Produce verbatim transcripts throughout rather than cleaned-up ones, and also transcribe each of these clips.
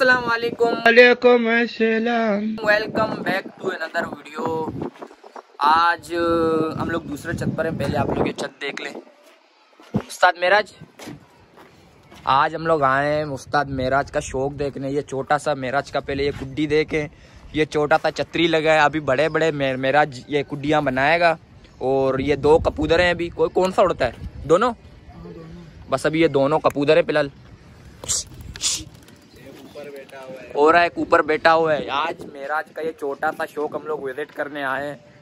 अस्सलाम वालेकुम। वालेकुम अस्सलाम। Welcome back to another video. आज हम लोग दूसरे छत पर हैं। पहले आप लोग ये छत देख लें। उस्ताद मिराज, आज हम लोग आए हैं उस्ताद मिराज का शौक देखने। ये छोटा सा मिराज का पहले ये कुड्डी देखें, ये छोटा सा छतरी लगा है। अभी बड़े बड़े मिराज ये कुड्डियाँ बनाएगा। और ये दो कपूदर हैं अभी। कोई कौन सा उड़ता है? दोनों? बस अभी ये दोनों कपूदर हैं फिलहाल। और एक ऊपर बैठा हुआ है। आज मेराज का ये छोटा सा शौक हम लोग विजिट करने आए हैं,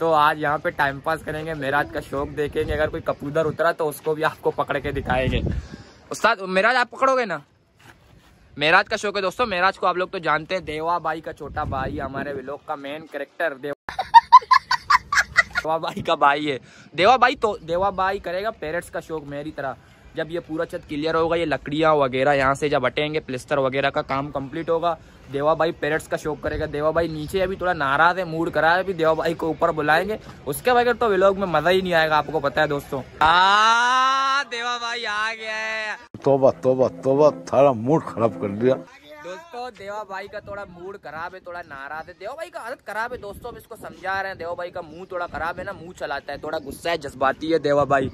तो आज यहाँ पे टाइम पास करेंगे, मेराज का शौक देखेंगे। अगर कोई कपूदर उतरा तो उसको भी आपको पकड़ के दिखाएंगे। उस्ताद मेराज आप पकड़ोगे ना? मेराज का शौक है दोस्तों। मेराज को आप लोग तो जानते हैं, देवा भाई का छोटा भाई, हमारे व्लॉग का मेन कैरेक्टर देवा देवा भाई का भाई है। देवा भाई तो देवा भाई करेगा पेरेंट्स का शौक मेरी तरह। जब ये पूरा छत क्लियर होगा, ये लकड़ियाँ वगैरह यहाँ से जब हटेंगे, प्लिस्टर वगैरह का काम कंप्लीट होगा, देवा भाई पेरेंट्स का शौक करेगा। देवा भाई नीचे अभी थोड़ा नाराज है, मूड खराब है, अभी देवा भाई को ऊपर बुलाएंगे। उसके बगैर तो व्लॉग में मजा ही नहीं आएगा, आपको पता है दोस्तों। आ, देवा भाई आ गया है। तोबा तोबा तोबा, थारा मूड खराब कर दिया दोस्तों। देवा भाई का थोड़ा मूड खराब है, थोड़ा नाराज है। देवा भाई का हालत खराब है दोस्तों, इसको समझा रहे हैं। देवा भाई का मुंह थोड़ा खराब है ना, मुंह चलाता है, थोड़ा गुस्सा है, जज्बाती है देवा भाई।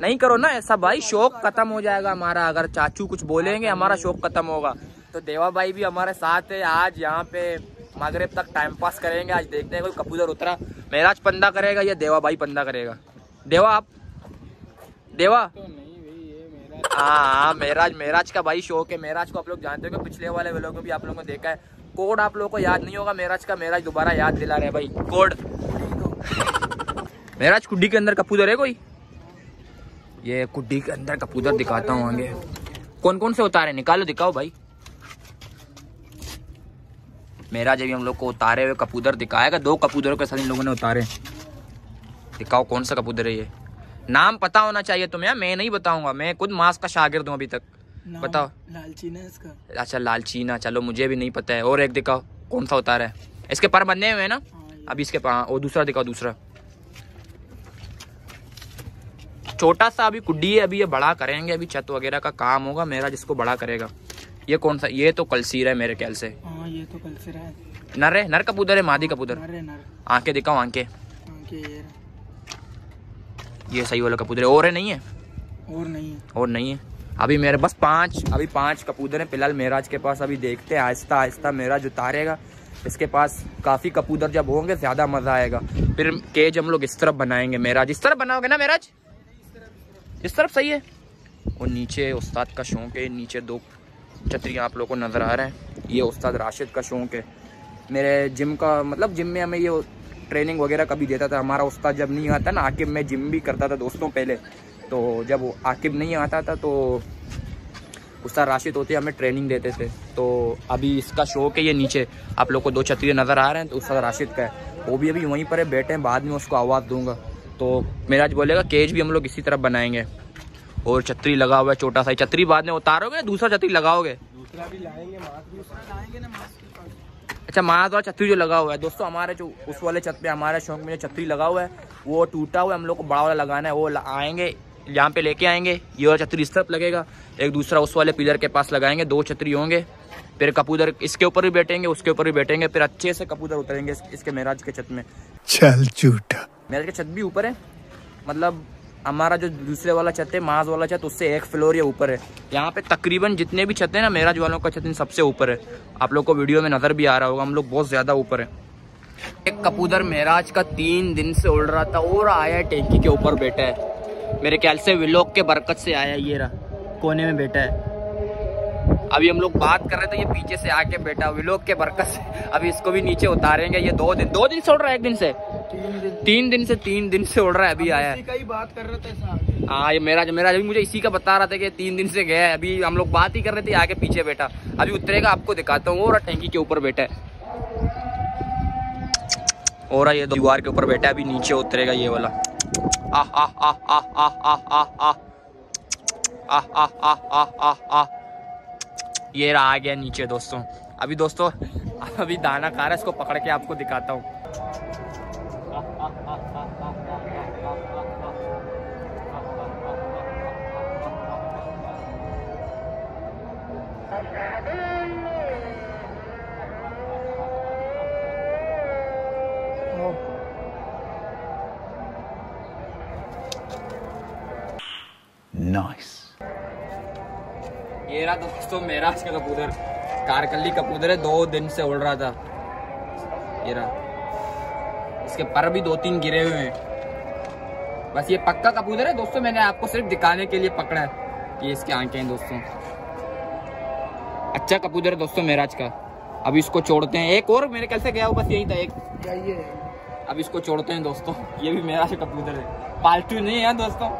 नहीं करो ना ऐसा भाई, शौक खत्म हो जाएगा हमारा। अगर चाचू कुछ बोलेंगे हमारा शौक खत्म होगा। तो देवा भाई भी हमारे साथ है। आज यहाँ पे मगरिब तक टाइम पास करेंगे। आज देखते हैं कोई कबूतर उतरा, मेराज पंदा करेगा या देवा भाई पंदा करेगा। देवा आप देवा तो नहीं, हाँ मेराज मेराज का भाई शौक है। मेराज को आप लोग जानते हो, पिछले वाले व्लॉग में भी आप लोगों ने देखा है। कोड आप लोगों को याद नहीं होगा मेराज का, मेराज दोबारा याद दिला रहे भाई कोड। मेराज कुड्डी के अंदर कबूतर है कोई? ये कुड्डी के अंदर कबूतर दिखाता हूँ आगे। कौन कौन से उतारे निकालो, दिखाओ भाई। मेरा जब हम लोग को उतारे हुए कबूतर दिखाएगा। दो कबूतरों के साथ इन लोगों ने उतारे। दिखाओ कौन सा कबूतर है ये, नाम पता होना चाहिए तुम्हें। मैं नहीं बताऊंगा, मैं खुद मास का शागिर्द हूँ अभी तक। बताओ। लालचीना है इसका। अच्छा लालचीना, चलो मुझे भी नहीं पता है। और एक दिखाओ कौन सा उतारा है। इसके पर बंधे हुए है ना अभी इसके पर। और दूसरा दिखाओ, दूसरा छोटा सा अभी कुड्डी है, अभी ये बड़ा करेंगे। अभी छत वगैरह का काम होगा, मेरा जिसको बड़ा करेगा। ये कौन सा? ये तो कलसीरा है मेरे ख्याल से। आ, ये तो कलसीरा है। नर है, नर कबूतर है, मादी कबूतर। आंखें दिखाओ, आंखें। ये सही वाला कबूतर है। और है नहीं है? और नहीं है, और नहीं है। अभी मेरे बस पाँच अभी पाँच कबूतर है फिलहाल मेराज के पास। अभी देखते हैं आहिस्ता आहिस्ता मेराज उतारेगा। इसके पास काफ़ी कबूतर जब होंगे ज़्यादा मज़ा आएगा। फिर केज हम लोग इस तरफ बनाएंगे। मेराज इस तरफ बनाओगे ना मेराज? इस तरफ सही है। और नीचे उस्ताद का शौक है। नीचे दो छतरियाँ आप लोगों को नज़र आ रहे हैं। ये उस्ताद राशिद का शौक है। मेरे जिम का मतलब, जिम में हमें ये ट्रेनिंग वगैरह कभी देता था हमारा उस्ताद। जब नहीं आता ना आकिब, में जिम भी करता था दोस्तों पहले। तो जब वो आकिब नहीं आता था तो उस्ताद राशिद होते हमें ट्रेनिंग देते थे। तो अभी इसका शौक है। ये नीचे आप लोग को दो छतरियाँ नज़र आ रहे हैं, तो उस्ताद राशिद का है। वो भी अभी वहीं पर है, बैठे हैं। बाद में उसको आवाज़ दूँगा तो मेराज बोलेगा। केज भी हम लोग इसी तरह बनाएंगे। और छतरी लगा हुआ है छोटा सा। छतरी बाद में उतारोगे, दूसरा छतरी लगाओगे? दूसरा भी लाएंगे, लाएंगे ना। अच्छा मास वाला छतरी जो लगा हुआ है दोस्तों, हमारे जो उस वाले छत पे हमारे शौक में जो छतरी लगा हुआ है वो टूटा हुआ है। हम लोग को बड़ा वाला लगाना है। वो आएंगे यहाँ पे लेके आएंगे। ये वाला छतरी इस तरफ लगेगा, एक दूसरा उस वाले पिलर के पास लगाएंगे। दो छतरी होंगे। फिर कबूतर इसके ऊपर भी बैठेंगे, उसके ऊपर भी बैठेंगे। फिर अच्छे से कबूतर उतरेंगे इसके मेराज के छत में। चल झूठा। मेराज की छत भी ऊपर है, मतलब हमारा जो दूसरे वाला छत है, माज वाला छत, उससे एक फ्लोर या ऊपर है। यहाँ पे तकरीबन जितने भी छत हैं ना, मेराज वालों का छत इन सबसे ऊपर है। आप लोग को वीडियो में नज़र भी आ रहा होगा, हम लोग बहुत ज़्यादा ऊपर है। एक कबूतर मेराज का तीन दिन से उड़ रहा था और आया है, टेंकी के ऊपर बैठा है। मेरे ख्याल से व्लॉग के बरकत से आया। ये रहा, कोने में बैठा है। अभी हम लोग बात कर रहे थे, ये पीछे से आके बैठा। व्लॉग के बरकत से अभी इसको भी नीचे उतारेंगे। ये दो दिन दो दिन से उड़ रहा है, एक दिन से तीन दिन तीन दिन से तीन दिन से उड़ रहा है। अभी आया है। इसी का ही बात कर रहे थे। हाँ ये मेराज मेराज अभी मुझे इसी का बता रहा था कि तीन दिन से गया है। अभी हम लोग बात ही कर रहे थे, आके पीछे बैठा। अभी उतरेगा, आपको दिखाता हूँ। और टैंकी के ऊपर बैठा है, और ये दीवार के ऊपर बैठा है। अभी नीचे उतरेगा ये वाला। आह आह आह आह आह आह आह आह आह आह ये रहा, आ गया नीचे दोस्तों। अभी दोस्तों अभी दाना खा रहा है, इसको पकड़ के आपको दिखाता हूँ। nice. ये रहा दोस्तों मेराज का कबूतर, कारकली कबूतर है, दो दिन से उड़ रहा था। ये रहा, इसके पर भी दो तीन गिरे हुए हैं। बस ये पक्का कबूतर है दोस्तों, मैंने आपको सिर्फ दिखाने के लिए पकड़ा है। ये इसकी आंखें हैं दोस्तों, अच्छा कबूतर है दोस्तों मेराज का। अब इसको छोड़ते हैं, एक और मेरे ख्याल से गया हो, बस यही था एक चाहिए। अब इसको छोड़ते हैं दोस्तों, ये भी मेराज का कबूतर है, पालतू नहीं है दोस्तों।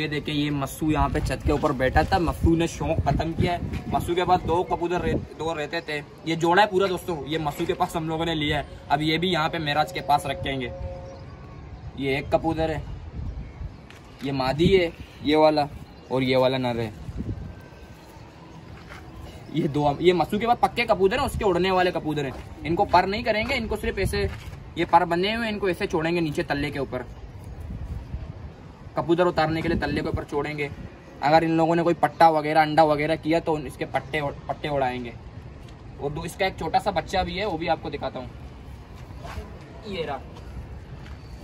ये देखे, ये मस्सू यहाँ पे छत के ऊपर बैठा था, मस्सू ने शौक खत्म किया है। मस्सू के पास दो कबूतर रे, दो रहते थे, ये जोड़ा है पूरा दोस्तों, ये मस्सू के पास हम लोगों ने लिया है। अब ये भी यहाँ पे मेराज के पास रखेंगे। ये एक कबूतर है, ये मादी है ये वाला, और ये वाला नर है। ये दो, ये मस्सू के पास पक्के कबूतर है, उसके उड़ने वाले कबूतर है। इनको पर नहीं करेंगे, इनको सिर्फ ऐसे, ये पर बने हुए, इनको ऐसे छोड़ेंगे नीचे तल्ले के ऊपर। कबूतर उतारने के लिए तल्ले के ऊपर छोड़ेंगे। अगर इन लोगों ने कोई पट्टा वगैरह, अंडा वगैरह किया तो इसके पट्टे पट्टे उड़ाएंगे। और दो, इसका एक छोटा सा बच्चा भी है, वो भी आपको दिखाता हूँ। ये रहा,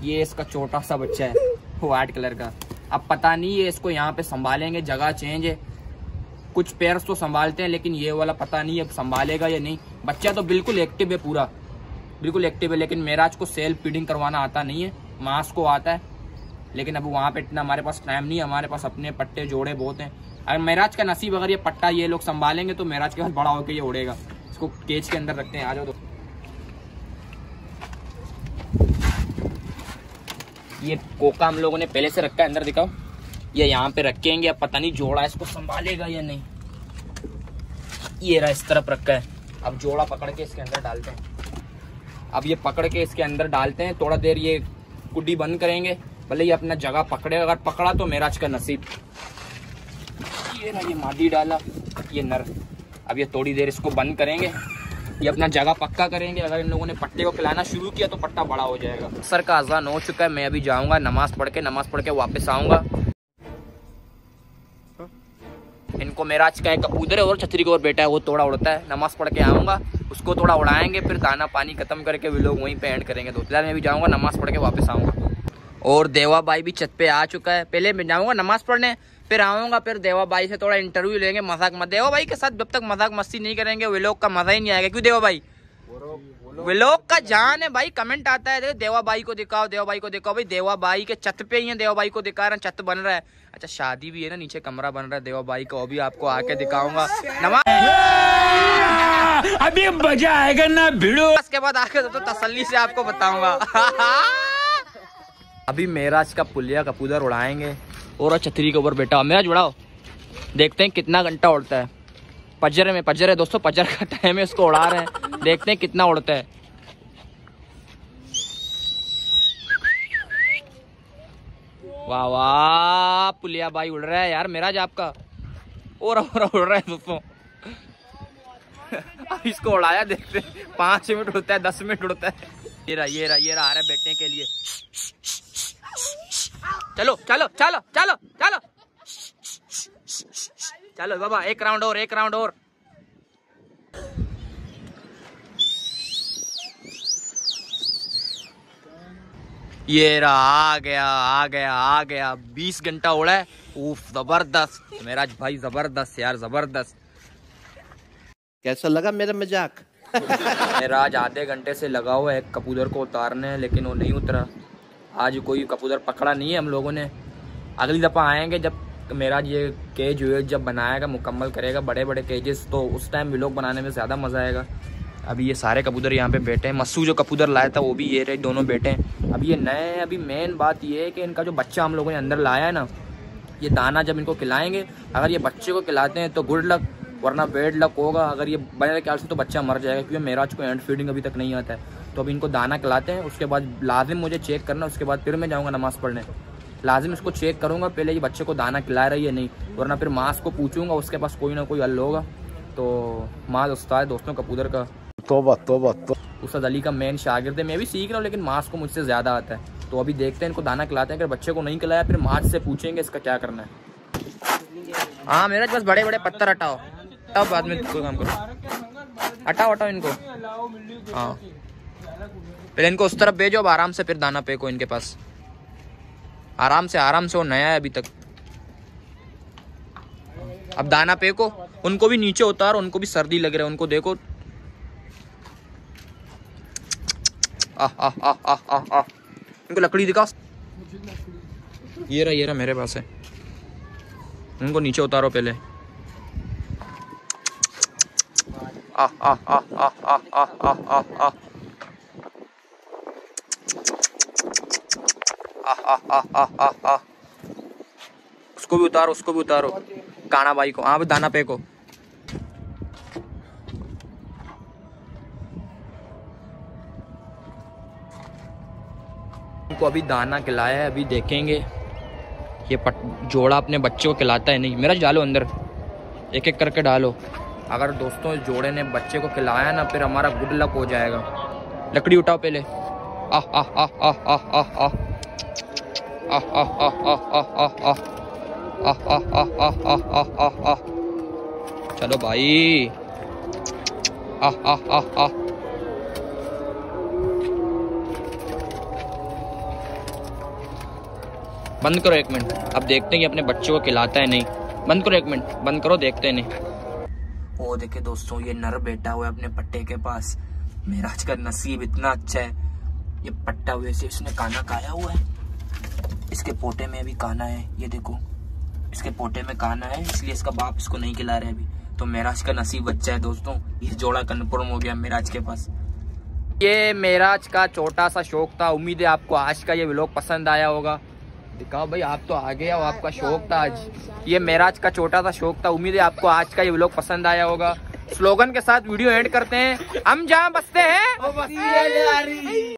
ये इसका छोटा सा बच्चा है, वाइट कलर का। अब पता नहीं ये इसको यहाँ पे संभालेंगे, जगह चेंज है। कुछ पेयर्स तो संभालते हैं, लेकिन ये वाला पता नहीं अब संभालेगा या नहीं। बच्चा तो बिल्कुल एक्टिव है, पूरा बिल्कुल एक्टिव है, लेकिन मेराज को सेल्फ फीडिंग करवाना आता नहीं है, मांस को आता है। लेकिन अब वहाँ पे इतना हमारे पास टाइम नहीं है, हमारे पास अपने पट्टे जोड़े बहुत हैं। अगर मेराज का नसीब, अगर ये पट्टा ये लोग संभालेंगे तो मेराज के पास बड़ा होकर ये उड़ेगा। इसको केज के अंदर रखते हैं, आ जाओ दोस्तों। ये कोका हम लोगों ने पहले से रखा है, अंदर दिखाओ। ये यहाँ पे रखेंगे, अब पता नहीं जोड़ा इसको संभालेगा या नहीं। ये रहा, इस तरफ रखा है। अब जोड़ा पकड़ के इसके अंदर डालते हैं, अब ये पकड़ के इसके अंदर डालते हैं। थोड़ा देर ये गुड्डी बंद करेंगे, भले ही अपना जगह पकड़े, अगर पकड़ा तो मेराज का नसीब। ये ना, ये मादी डाला, ये नर। अब ये थोड़ी देर इसको बंद करेंगे, ये अपना जगह पक्का करेंगे। अगर इन लोगों ने पट्टे को खिलाना शुरू किया तो पट्टा बड़ा हो जाएगा। सर का अजान हो चुका है, मैं अभी जाऊंगा नमाज पढ़ के, नमाज पढ़ के वापस आऊंगा। इनको मेराज का एक कबूतर है और छतरी के ऊपर बैठा है, वो थोड़ा उड़ता है। नमाज पढ़ के आऊँगा, उसको थोड़ा उड़ाएंगे, फिर दाना पानी खत्म करके वे लोग वहीं पे एंड करेंगे। तो फिलहाल मैं भी जाऊँगा, नमाज पढ़ के वापस आऊँगा। और देवा भाई भी छत पे आ चुका है। पहले मैं जाऊँगा नमाज पढ़ने, फिर आऊँगा, फिर देवा भाई से थोड़ा इंटरव्यू लेंगे। मजाक मत, देवा भाई के साथ जब तक मजाक मस्ती नहीं करेंगे वे लोग का मजा ही नहीं आएगा। क्यों देवा भाई, वे लोग का जान है भाई। कमेंट आता है, देवा भाई को दिखाओ, देवा भाई को दिखाओ। भाई देवा भाई के छत पे ही है, देवा भाई को दिखा रहे हैं, छत बन रहा है। अच्छा, शादी भी है ना, नीचे कमरा बन रहा है देवा भाई का, वो भी आपको आके दिखाऊंगा। नमाज अभी मजा आएगा ना भिड़ो, उसके बाद आके तो तसल्ली से आपको बताऊंगा। अभी मेराज का पुलिया कबूतर उड़ाएंगे और छतरी के ऊपर बैठा। मेराज उड़ाओ, देखते हैं कितना घंटा उड़ता है। पजर में, पजर है दोस्तों, पजर का टाइम है, उसको उड़ा रहे हैं, देखते हैं कितना उड़ता है। वाह वाह, पुलिया भाई उड़ रहा है यार मेराज आपका, और उड़ रहा है दोस्तों। अब इसको उड़ाया, देखते हैं पाँच मिनट उड़ता है, दस मिनट उड़ता है। ये रहा, ये रहा, ये रहा, आ रहा है बैठने के लिए। चलो चलो चलो चलो चलो चलो बाबा, एक राउंड और, एक राउंड और। ये रहा, आ गया आ गया आ गया। बीस घंटा उड़ा है। उफ, जबरदस्त मेराज भाई, जबरदस्त यार, जबरदस्त। कैसा लगा मेरा मजाक? मेराज आधे घंटे से लगा हुआ है एक कबूतर को उतारने, लेकिन वो नहीं उतरा। आज कोई कबूतर पकड़ा नहीं है हम लोगों ने। अगली दफ़ा आएंगे जब मेराज ये केज वेज जब बनाएगा, मुकम्मल करेगा, बड़े बड़े केजेस, तो उस टाइम व्लॉग बनाने में ज़्यादा मज़ा आएगा। अभी ये सारे कबूतर यहाँ पे बैठे हैं। मस्सू जो कबूतर लाया था वो भी ये रहे, दोनों बैठे हैं। अब ये नए हैं। अभी मेन बात ये है कि इनका जो बच्चा हम लोगों ने अंदर लाया है ना, ये दाना जब इनको खिलाएँगे, अगर ये बच्चे को खिलाते हैं तो गुड लक, वरना बैड लक होगा। अगर ये बने ख्याल से तो बच्चा मर जाएगा, क्योंकि मेराज को एंड फीडिंग अभी तक नहीं आता है। तो अभी इनको दाना खिलाते हैं, उसके बाद लाजिम मुझे चेक करना, उसके बाद फिर मैं जाऊंगा नमाज़ पढ़ने। लाजिम इसको चेक करूंगा पहले ये बच्चे को दाना खिला रही है नहीं, वरना फिर माँ को पूछूंगा, उसके पास कोई ना कोई हल होगा। तो माँ उस्ताद दोस्तों कबूतर का, तोबा तोबा तो उस्ताद अली का मेन शागिर्द है। मैं भी सीख रहा हूँ, लेकिन माँ को मुझसे ज़्यादा आता है। तो अभी देखते हैं इनको दाना खिलाते हैं, अगर बच्चे को नहीं खिलाया फिर माँ से पूछेंगे इसका क्या करना है। हाँ मेरा बस बड़े बड़े पत्थर हटाओ, तब बाद में कोई काम करो। हटाओ हटाओ इनको, हाँ पहले इनको उस तरफ भेजो, अब आराम से फिर दाना फेंको इनके पास। आराम से आराम से, वो नया है अभी तक। अब दाना फेंको, उनको भी नीचे उतारो, उनको भी सर्दी लग रहा है, उनको देखो। आह आह आह आह आह आह, उनको लकड़ी दिखा। ये रहा ये रहा मेरे पास है, उनको नीचे उतारो पहले। आह आह आह आह आह आह आह आह आह आह आह आह, उसको भी उतारो उसको भी उतारो काना भाई को। हाँ भाई दाना फेंको। उनको अभी दाना खिलाया है, अभी देखेंगे ये पट जोड़ा अपने बच्चे को खिलाता है नहीं। मेरा डालो अंदर, एक एक करके डालो। अगर दोस्तों जोड़े ने बच्चे को खिलाया ना फिर हमारा गुड लक हो जाएगा। लकड़ी उठाओ पहले। आह आह आह आह आह आह आह आह आह आह आह आह आह आह आह आह आह आह, चलो भाई। आह आह आह आह, बंद करो एक मिनट, अब देखते हैं कि अपने बच्चों को खिलाता है नहीं। बंद करो एक मिनट, बंद करो, देखते हैं नहीं। ओ देखे दोस्तों ये नर बैठा हुआ है अपने पट्टे के पास। मेराज का नसीब इतना अच्छा है, ये पट्टा हुए से इसने काना खाया हुआ है। इसके पोटे में भी काना है, ये देखो इसके पोटे में काना है, इसलिए इसका बाप इसको नहीं खिला रहे अभी। तो मेराज का नसीब अच्छा है दोस्तों, ये जोड़ा कन्फर्म हो गया मेराज के पास। ये मेराज का छोटा सा शौक था। उम्मीद है आपको आज का ये व्लॉग पसंद आया होगा। दिखाओ भाई आप तो आ गए हो, आपका शौक था आज। ये मेराज का छोटा सा शौक था। उम्मीद है आपको आज का ये व्लॉग पसंद आया होगा। स्लोगन के साथ वीडियो एंड करते हैं। हम जहाँ बसते हैं